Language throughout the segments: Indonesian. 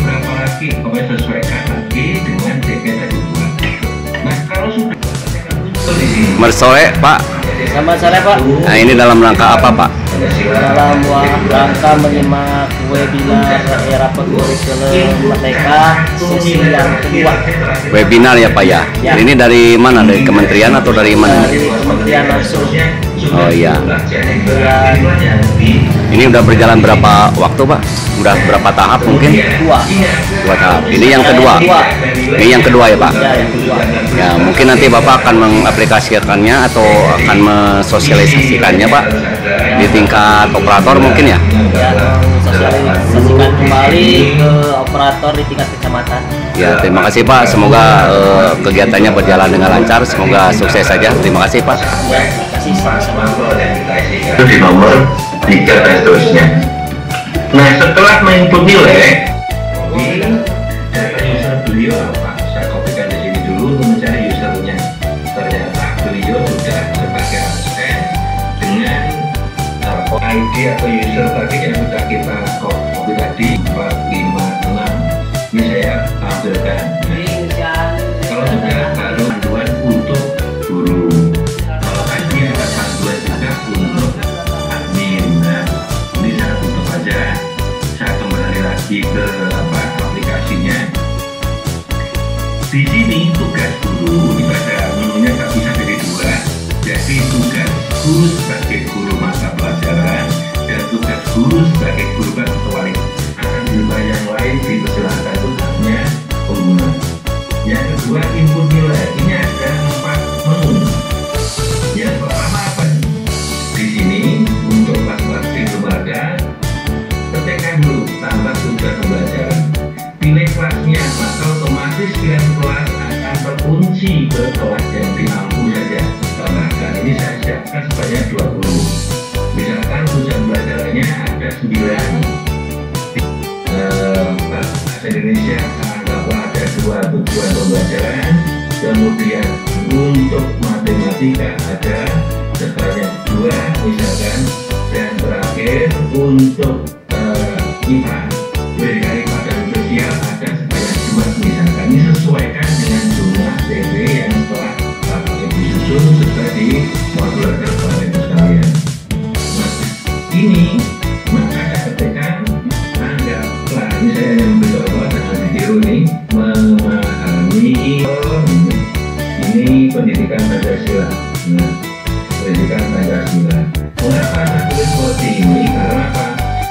berapa lagi, pokoknya sesuaikan lagi dengan DP tadi. Nah kalau sudah mersolek Pak, selamat sore Pak. Nah ini dalam rangka apa Pak? Dalam rangka menyimak webinar rapat kurikulum Merdeka sesi yang kedua. Webinar ya Pak ya? Ya. Ini dari mana? Dari kementerian atau dari mana? Dari kementerian langsung. Oh iya. Dan ini udah berjalan berapa waktu Pak? Udah berapa tahap mungkin? Dua tahap. Ini yang kedua. Ini yang kedua ya Pak? Ya, yang kedua. Ya mungkin nanti Bapak akan mengaplikasikannya atau akan mensosialisasikannya Pak di tingkat operator mungkin ya? Ya, sosialisasikan kembali ke operator di tingkat kecamatan. Ya, terima kasih Pak. Semoga kegiatannya berjalan dengan lancar. Semoga sukses saja. Terima kasih Pak. Ya, terima kasih. Itu di nomor 3 dan seterusnya. Nah, setelah menginput nilai, data user beliau apa? Saya kopikan di sini dulu untuk mencari usernya. Ternyata beliau sudah sebagai asisten dengan ID atau user tadi yang sudah kita copy tadi 456. Ini saya tampilkan. Kalau sudah baru panduan untuk guru. Kalau tadi ada panduan juga untuk admin. Nah, ini saya tutup aja. Saya kembali lagi ke aplikasinya. Di sini tugas guru ibadah menunya tak bisa jadi dua. Jadi tugas guru sebagai guru mata pelajaran dan tugas guru sebagai guru bantu wali. Akan juga yang lain dipersilakan tugasnya pengguna. Yang kedua input nilai, ini ada 4 menu. Yang pertama apa? Di sini untuk kelas keluarga, ketikkan dulu tambah tugas pembelajaran. Pilih kelasnya, maka otomatis pilihan kelas akan terkunci ke kelas yang diampu saja. Tambahkan ini saya siapkan sebanyak 20. Misalkan tujuan pelajarannya ada 9. Bahasa Indonesia anggaplah ada 2 tujuan pembelajaran. Kemudian untuk matematika ada sebanyak 2 misalkan. Dan terakhir untuk IPA, pendidikan IPA dan sosial ada sebanyak 2 misalkan. Ini sesuaikan dengan jumlah DP yang telah disusun sesuai di modul terbaru sekalian. Nah, ini maka ketika Anda telah ini saya mencoba dalam video ini memahami ini pendidikan Pancasila. Nah, pendidikan Pancasila. Mengapa saya tulis seperti ini? Karena apa?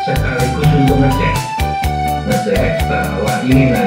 Sekaligus untuk ngecek bahwa ini